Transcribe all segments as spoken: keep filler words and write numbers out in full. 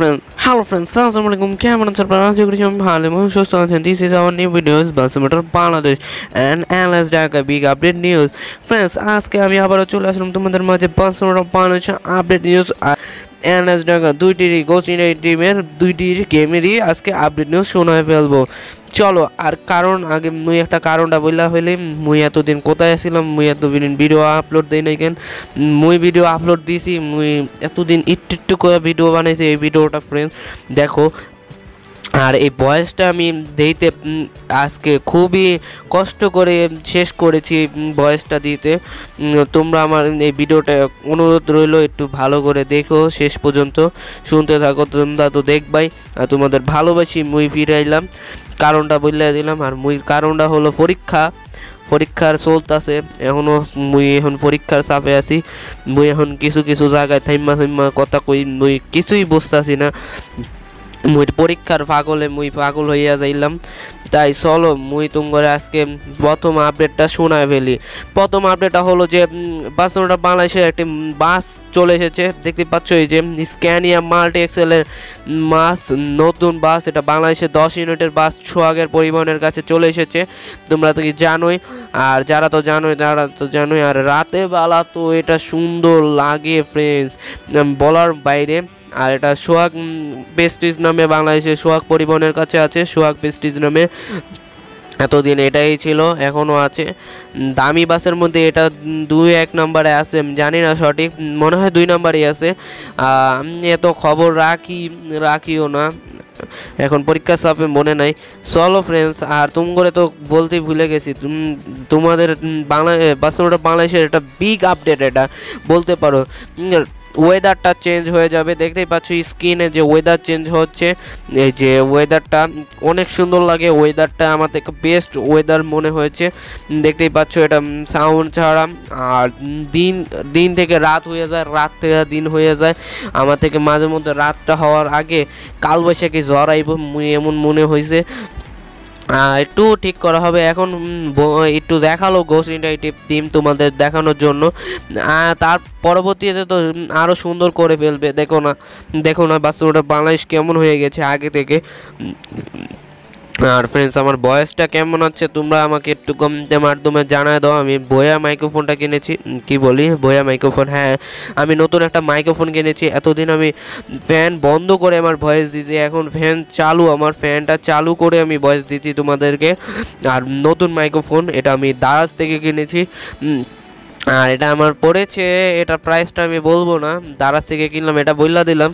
friends, hello friends, Assalamualaikum. Cameron Sarpanaz, Yogesh, this is our new videos, Basimeter Bangladesh and N L S Dhaka big update news. Friends, ask me about তোমাদের মাঝে Basimeter Bangladesh update news. N L S Dhaka দুই টি Ghost India টিমের দুই টি গেমেরই আজকে update news শোনায় ফেলবো। চলো আর কারণ আগে মুই একটা কারণটা বইলা হইলে মুই এতদিন কোথায় ছিলাম, মুই এতদিন ভিডিও আপলোড দেই নাই কেন? মুই ভিডিও আপলোড দিছি, মুই এতদিন একটু একটু করে ভিডিও বানাইছি। এই ভিডিওটা ফ্রেন্ডস দেখো, আর এই ভয়েসটা আমি দিতে আজকে খুবই কষ্ট করে শেষ করেছি ভয়েসটা দিতে। তোমরা আমার এই ভিডিওটা অনুরোধ রইল, একটু ভালো করে দেখো, শেষ পর্যন্ত শুনতে থাকো। তোমরা তো দেখবাই, আর তোমাদের ভালোবাসি মুই ফিরাইলাম, কারণটা বললে দিলাম। আর মুই কারণটা হলো পরীক্ষা, পরীক্ষার চলতেছে এখনও, মুই এখন পরীক্ষার চাপে আছি। মুই এখন কিছু কিছু জায়গায় থাইম্মা থাইম্মা কথা কই, মুই কিছুই বুঝতেছি না। মুই পরীক্ষার পাগলে মুই পাগল হইয়া যাইলাম। তাই চলো মুই তোমার আজকে প্রথম আপডেটটা শোনায় ফেলি। প্রথম আপডেটটা হলো যে বাসটা বাংলাদেশে একটি বাস চলে এসেছে, দেখতে পাচ্ছ। এই যে স্ক্যানিয়া মাল্টি এক্সেলের বাস, নতুন বাস, এটা বাংলাদেশে দশ ইউনিটের বাস সোহাগের পরিবহনের কাছে চলে এসেছে। তোমরা তো কি জানোই, আর যারা তো জানোই তারা তো জানোই। আর রাতে বেলা তো এটা সুন্দর লাগে ফ্রেন্ডস, বলার বাইরে। আর এটা সোহাগ পেস্টিজ নামে বাংলাদেশে সোহাগ পরিবহনের কাছে আছে, সোহাগ পেস্টিজ নামে এতদিন এটাই ছিল, এখনও আছে। দামি বাসের মধ্যে এটা দুই এক নম্বরে আছে, জানি না সঠিক, মনে হয় দুই নম্বরেই আছে। আমি এত খবর রাখি রাখিও না, এখন পরীক্ষা চাপে মনে নাই। চলো ফ্রেন্ডস, আর তুম করে তো বলতেই ভুলে গেছি, তোমাদের বাংলা বাসটা বাংলাদেশের একটা বিগ আপডেট এটা বলতে পারো। ওয়েদারটা চেঞ্জ হয়ে যাবে, দেখতেই পাচ্ছ স্ক্রিনে যে ওয়েদার চেঞ্জ হচ্ছে। এই যে ওয়েদারটা অনেক সুন্দর লাগে, ওয়েদারটা আমার থেকে বেস্ট ওয়েদার মনে হয়েছে, দেখতেই পাচ্ছ। এটা সাউন্ড ছাড়া, আর দিন দিন থেকে রাত হয়ে যায়, রাত থেকে দিন হয়ে যায়। আমার থেকে মাঝে মধ্যে রাতটা হওয়ার আগে কালবৈশাখী ঝড় আইব এমন মনে হয়েছে। একটু ঠিক করা হবে, এখন একটু দেখালো ঘোস্ট ইন্ডিয়া টিম তোমাদের দেখানোর জন্য। তার পরবর্তীতে তো আরও সুন্দর করে ফেলবে, দেখো না দেখো না বাস্তবটা বাংলাদেশ কেমন হয়ে গেছে আগে থেকে। আর ফ্রেন্ডস আমার ভয়েসটা কেমন হচ্ছে তোমরা আমাকে একটু কমেন্টে মাধ্যমে জানায় দাও। আমি ভয়া মাইক্রোফোনটা কিনেছি, কি বলি ভয়া মাইক্রোফোন, হ্যাঁ আমি নতুন একটা মাইক্রোফোন কিনেছি। এতদিন আমি ফ্যান বন্ধ করে আমার ভয়েস দিয়েছি, এখন ফ্যান চালু, আমার ফ্যানটা চালু করে আমি ভয়েস দিচ্ছি তোমাদেরকে। আর নতুন মাইক্রোফোন, এটা আমি দারাজ থেকে কিনেছি, আর এটা আমার পড়েছে, এটা প্রাইসটা আমি বলবো না, দারাজ থেকে কিনলাম, এটা বইলা দিলাম।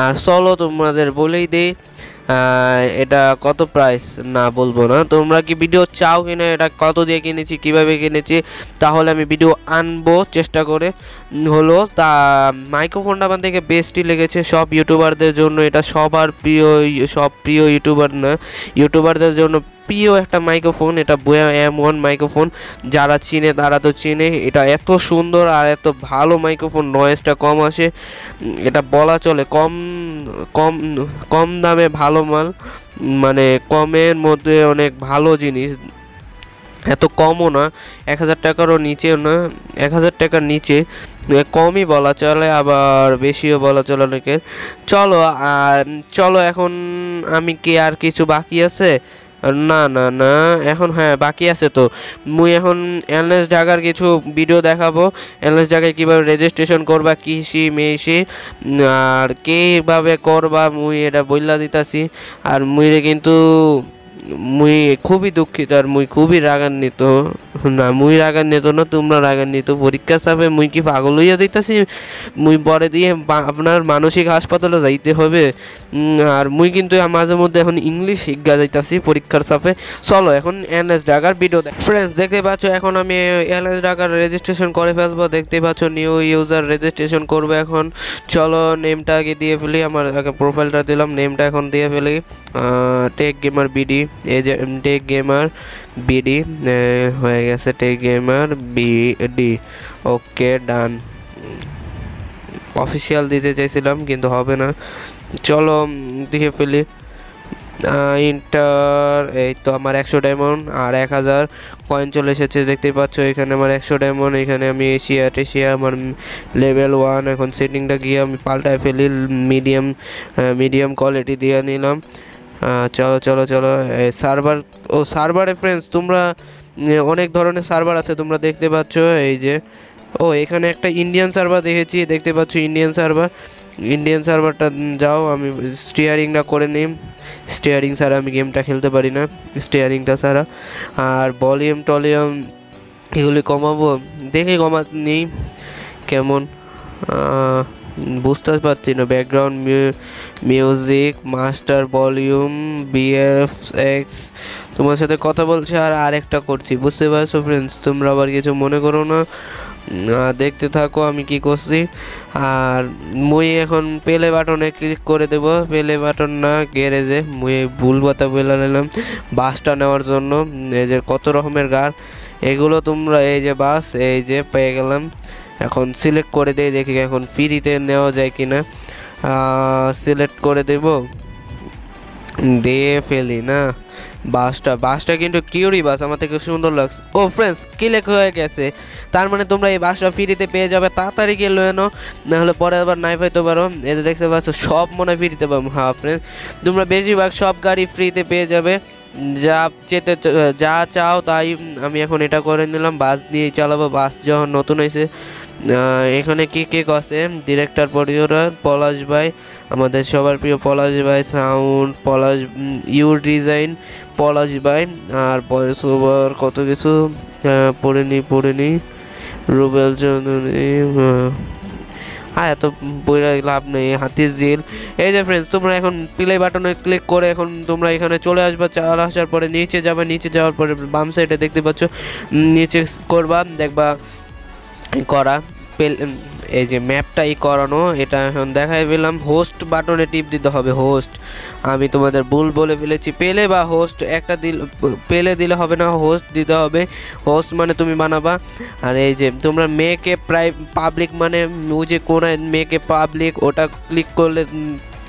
আর চলো তোমাদের বলেই দিই এটা কত প্রাইস, না বলবো না। তোমরা কি ভিডিও চাও কিনা, এটা কত দিয়ে কিনেছি, কিভাবে কিনেছি, তাহলে আমি ভিডিও আনবো চেষ্টা করে হলো। তা মাইক্রোফোনটা আমার থেকে বেস্টই লেগেছে সব ইউটিউবারদের জন্য, এটা সবার প্রিয়, সব প্রিয় ইউটিউবার না, ইউটিউবারদের জন্য প্রিয় একটা মাইক্রোফোন। এটা বোয়া এম ওয়ান মাইক্রোফোন, যারা চিনে তারা তো চিনে। এটা এত সুন্দর আর এত ভালো মাইক্রোফোন, নয়েজটা কম আসে, এটা বলা চলে কম কম কম দামে ভালো মাল, মানে কমের মধ্যে অনেক ভালো জিনিস। এত কমও না, এক হাজার টাকারও নিচেও না, এক হাজার টাকার নিচে কমই বলা চলে, আবার বেশিও বলা চলে অনেকে। চলো আর চলো এখন আমি কি আর কিছু বাকি আছে, না না না এখন হ্যাঁ বাকি আছে। তো মুই এখন এনএস ঢাকার কিছু ভিডিও দেখাবো, এনএস ঢাকায় কীভাবে রেজিস্ট্রেশন করবা, কৃষি মেশি আর কীভাবে করবা, মুই এটা বইলা দিতাছি। আর মুই কিন্তু মুই খুবই দুঃখিত, আর মুই খুবই রাগান্বিত, না মুই রাগান্বিত না তোমরা রাগান্বিত। পরীক্ষা চাপে মুই কি পাগল হইয়া যাইতাছি, মুই পরে দিয়ে আপনার মানসিক হাসপাতালে যাইতে হবে। আর মুই কিন্তু মাঝে মধ্যে এখন ইংলিশ শিক্ষা যাইতাছি পরীক্ষার চাপে। চলো এখন এনএস ঢাকার ভিডিও দেখ। ফ্রেন্ডস দেখতে পাচ্ছ এখন আমি এনএস ঢাকার রেজিস্ট্রেশন করে ফেলবো, দেখতে পাচ্ছ নিউ ইউজার রেজিস্ট্রেশন করবো এখন। চলো নেমটা আগে দিয়ে ফেলি, আমার আগে প্রোফাইলটা দিলাম, নেমটা এখন দিয়ে ফেলি, টেক গেমার বিডি, এই যে টেক গেমার বিডি হয়ে গেছে, tech gamer BD, okay done. Official দিতে চাইছিলাম কিন্তু হবে না, চলো দেখে ফেলি। इंटर এই তো আমার একশো ডায়মন্ড আর এক হাজার কয়েন চলে এসেছে দেখতেই পাচ্ছ এখানে আমার একশো ডায়মন্ড এখানে আমি এশিয়া এশিয়া আমার লেভেল এক এখন সেটিংটা গিয়ে আমি পাল্টায় ফেলি মিডিয়াম মিডিয়াম কোয়ালিটি দিয়ে নিলাম চলো চলো চলো সার্ভার ও সার্ভারে फ्रेंड्स তোমরা অনেক ধরনের সার্ভার আছে তোমরা দেখতে পাচ্ছ এই যে ও এখানে একটা ইন্ডিয়ান সার্ভার দেখেছি দেখতে পাচ্ছ ইন্ডিয়ান সার্ভার ইন্ডিয়ান সার্ভারটা যাও আমি স্টিয়ারিংটা করে নিই স্টিয়ারিং ছাড়া আমি গেমটা খেলতে পারি না স্টিয়ারিংটা ছাড়া আর ভলিউম টলিউম এগুলি কমাবো দেখে কমাতে নেই কেমন বুঝতে পারছি না background music master volume BFX তোমার সাথে কথা বলছি আর আরেকটা করছি বুঝতে পারছো ফ্রেন্ডস তোমরা আবার কিছু মনে করো না দেখতে থাকো আমি কি করছি আর মুই এখন প্লে বাটনে ক্লিক করে দেব প্লে বাটন না গ্যারেজে মুই ভুল কথা বলে নিলাম বাসটা নেওয়ার জন্য এই যে কত রকমের গাড় এগুলো তোমরা এই যে বাস এই যে পেয়ে গেলাম এখন সিলেক্ট করে দেই দেখি এখন ফ্রিতে নেওয়া যায় কিনা সিলেক্ট করে দেব দিয়ে ফেলি না বাসটা বাসটা কিন্তু কিউরি বাস আমার থেকে সুন্দর লাগছে ও ফ্রেন্ডস ক্লিক হয়ে গেছে তার মানে তোমরা এই বাসটা ফ্রিতে পেয়ে যাবে তাড়াতাড়ি গিয়ে লয়ে নাও নাহলে পরে আবার নাই পাইতে পারো এতে দেখতে পাচ্ছ সব মনে হয় ফ্রিতে পাবো হ্যাঁ ফ্রেন্ডস তোমরা বেশিরভাগ সব গাড়ি ফ্রিতে পেয়ে যাবে যা যেতে যা চাও তাই আমি এখন এটা করে নিলাম বাস দিয়ে চালাবো বাস যখন নতুন হয়েছে এখানে কে কে আছে ডিরেক্টর প্রডিউসার পলাশ ভাই আমাদের সবার প্রিয় পলাশ ভাই sound Palash you design Palash ভাই আর ভয়েস ওভার কত কিছু পড়ে নিই পড়ে নিই রুবেল চৌধুরী আর এত বইরা লাভ নেই হাতির জিল এই যে ফ্রেন্ডস তোমরা এখন প্লে বাটনে ক্লিক করে এখন তোমরা এখানে চলে আসবে চলে আসার পরে নিচে যাবে নিচে যাওয়ার পরে বাম সাইডে দেখতে পাচ্ছ নিচে করবা দেখবা করা এই যে ম্যাপটাই করানো এটা এখন দেখাই পেলাম হোস্ট বাটনে টিপ দিতে হবে হোস্ট আমি তোমাদের ভুল বলে ফেলেছি পেলে বা হোস্ট একটা দিল পেলে দিলে হবে না হোস্ট দিতে হবে হোস্ট মানে তুমি বানাবা আর এই যে তোমরা মেকে প্রায় পাবলিক মানে যে কোনায় মেকে পাবলিক ওটা ক্লিক করলে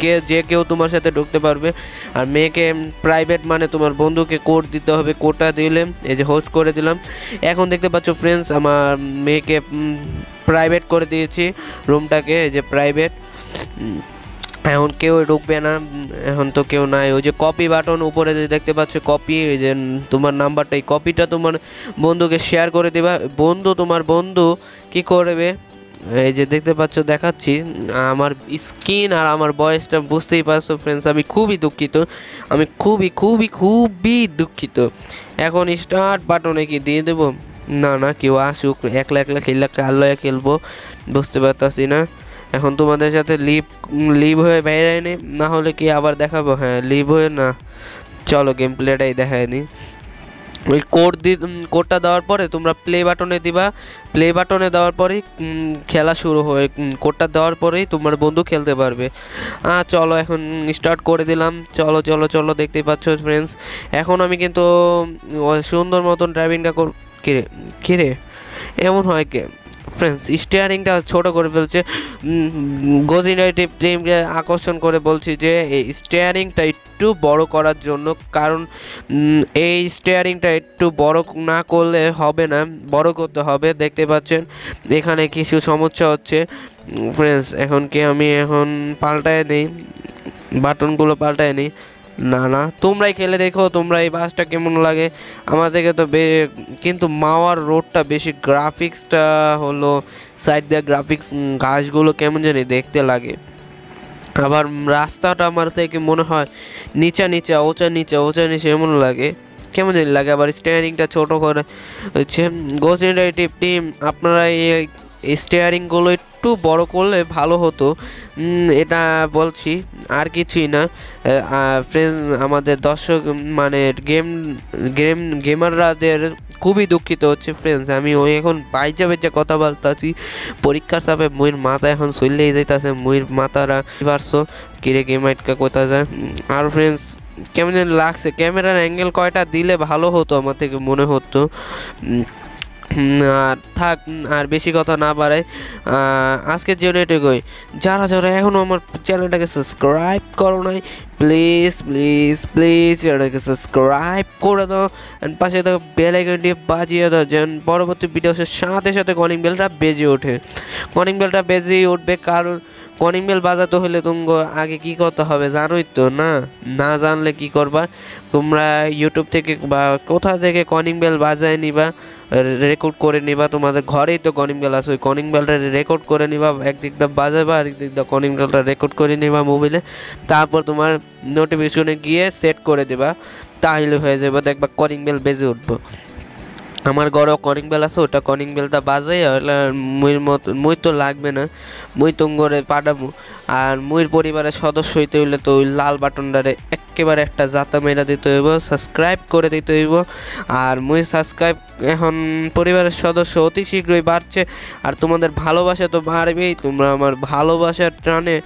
কে যে কেউ তোমার সাথে ঢুকতে পারবে আর মেয়েকে প্রাইভেট মানে তোমার বন্ধুকে কোড দিতে হবে কোডটা দিলে এই যে হোস্ট করে দিলাম এখন দেখতে পাচ্ছ ফ্রেন্ডস আমার মেয়েকে প্রাইভেট করে দিয়েছি রুমটাকে এই যে প্রাইভেট এখন কেউ ঢুকবে না এখন তো কেউ নাই ওই যে কপি বাটন উপরে দেখতে পাচ্ছ কপি ওই যে তোমার নাম্বারটা এই কপিটা তোমার বন্ধুকে শেয়ার করে দেবা বন্ধু তোমার বন্ধু কি করবে এই যে দেখতে পাচ্ছ দেখাচ্ছি আমার স্কিন আর আমার ভয়েসটা বুঝতেই পারছো ফ্রেন্ডস আমি খুবই দুঃখিত আমি খুবই খুবই খুবই দুঃখিত এখন স্টার্ট বাটনে কি দিয়ে দেবো না না কেউ আসুক একলা একলা খেললে কাল লয়ে খেলবো বুঝতে পারতাছি না এখন তোমাদের সাথে লিভ লিভ হয়ে বাইরে নি না হলে কি আবার দেখাবো হ্যাঁ লিভ হয়ে না চলো গেম প্লেটাই দেখায় নি ওই কোড দি কোডটা দেওয়ার পরে তোমরা প্লে বাটনে দিবা প্লে বাটনে দেওয়ার পরেই খেলা শুরু হয় কোডটা দেওয়ার পরেই তোমার বন্ধু খেলতে পারবে চলো এখন স্টার্ট করে দিলাম চলো চলো চলো দেখতে পাচ্ছ ফ্রেন্ডস এখন আমি কিন্তু সুন্দর মতন ড্রাইভিংটা কর কিরে কিরে এমন হয় কে ফ্রেন্ডস স্টিয়ারিংটা ছোট করে ফেলছে গজিনেটিভ টিমকে আকর্ষণ করে বলছি যে এই স্টিয়ারিংটা একটু বড় করার জন্য কারণ এই স্টিয়ারিংটা একটু বড় না করলে হবে না বড় করতে হবে দেখতে পাচ্ছেন এখানে কিছু সমস্যা হচ্ছে ফ্রেন্ডস এখন কি আমি এখন পাল্টায় নিই বাটনগুলো পাল্টায় নিই না না তোমরাই খেলে দেখো তোমরা এই বাসটা কেমন লাগে আমার থেকে তো কিন্তু মাওয়ার রোডটা বেশি গ্রাফিক্সটা হলো সাইড দিয়ে গ্রাফিক্স ঘাসগুলো কেমন জানি দেখতে লাগে আবার রাস্তাটা আমার থেকে মনে হয় নিচা নিচা ওচা নিচা ওচা নিচে এমন লাগে কেমন জানি লাগে আবার স্টিয়ারিংটা ছোটো করে হচ্ছে গোসেন্ডাইটিভ টিম আপনারা এই স্টিয়ারিংগুলো একটু বড় করলে ভালো হতো এটা বলছি আর কিছুই না ফ্রেন্ডস আমাদের দর্শক মানে গেম গেম গেমাররাদের খুবই দুঃখিত হচ্ছে ফ্রেন্ডস আমি ওই এখন বাইজা বেজা কথা বলতেছি পরীক্ষার সাপে ময়ূর মাথা এখন চললেই যাইতেছে ময়ূর মাথারা পারছো কিরে গেম আটকা কোথা যায় আর ফ্রেন্ডস কেমন লাগছে ক্যামেরার অ্যাঙ্গেল কয়টা দিলে ভালো হতো আমার থেকে মনে হতো থাক আর বেশি কথা না বাড়াই, আজকের জন্য এটুকুই। যারা যারা এখনও আমার চ্যানেলটাকে সাবস্ক্রাইব করো নাই, প্লিজ প্লিজ প্লিজ চ্যানেলটাকে সাবস্ক্রাইব করে দাও, অ্যান্ড পাশে থাকা বেল আইকনটি বাজিয়ে দাও যেন পরবর্তী ভিডিওসের সাথে সাথে কলিং বেলটা বেজে ওঠে। কলিং বেলটা বেজে উঠবে কারণ কলিং বেল বাজাতে হলে তোমরা আগে কী করতে হবে জানোই তো, না না জানলে কি করবা তোমরা, ইউটিউব থেকে বা কোথা থেকে কলিং বেল বাজায় নিবা, রেকর্ড করে নিবা, তোমাদের ঘরেই তো কলিং বেল আছে, ওই কলিং বেলটা রেকর্ড করে নিবা, একদিকটা বাজাবা আরেকদিকটা কলিং বেলটা রেকর্ড করে নিবা মোবাইলে, তারপর তোমার নোটিফিকেশনে গিয়ে সেট করে দেবা, তাহলে হয়ে যাবে দেখবা কলিং বেল বেজে উঠবো। আমার ঘরে কলিং বেল আছে, ওটা কলিং বেলটা বাজে মুইর মত মুই তো লাগবে না, মুই তো ঘরে পাঠাবো, আর মুইর পরিবারের সদস্য হইতে হইলে তো ওই লাল বাটনটারে একেবারে একটা জাতা মেরা দিতে হইব, সাবস্ক্রাইব করে দিতে হইব। আর মুই সাবস্ক্রাইব এখন পরিবারের সদস্য অতি শীঘ্রই বাড়ছে, আর তোমাদের ভালোবাসা তো বাড়বেই, তোমরা আমার ভালোবাসার টানে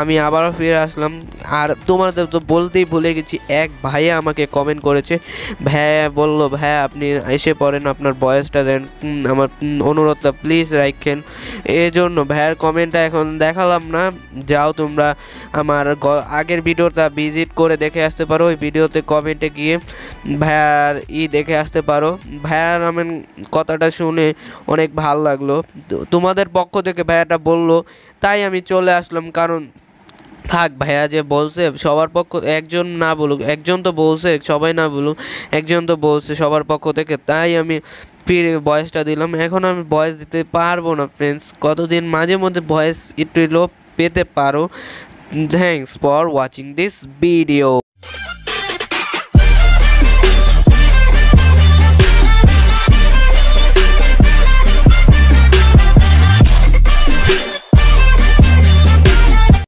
আমি আবারও ফিরে আসলাম। আর তোমাদের তো বলতেই ভুলে গেছি, এক ভাইয়া আমাকে কমেন্ট করেছে, ভাইয়া বললো ভাইয়া আপনি এসে পড়েন, আপনার বয়সটা দেন, আমার অনুরোধটা প্লিজ রাখেন। এই জন্য ভাইয়ার কমেন্টটা এখন দেখালাম না, যাও তোমরা আমার আগের ভিডিওটা ভিজিট করে দেখে আসতে পারো, ওই ভিডিওতে কমেন্টে গিয়ে ভাইয়ার ই দেখে আসতে পারো। ভাইয়ার আমার কথাটা শুনে অনেক ভালো লাগলো, তোমাদের পক্ষ থেকে ভাইয়াটা বললো তাই আমি চলে আসলাম, কারণ থাক ভাইয়া যে বলছে সবার পক্ষ, একজন না বলুক, একজন তো বলছে সবাই না বলুক, একজন তো বলছে সবার পক্ষ থেকে, তাই আমি ফিরে ভয়েসটা দিলাম। এখন আমি ভয়েস দিতে পারবো না ফ্রেন্ডস, কতদিন মাঝে মধ্যে ভয়েস একটু পেতে পারো। Thanks for watching this video.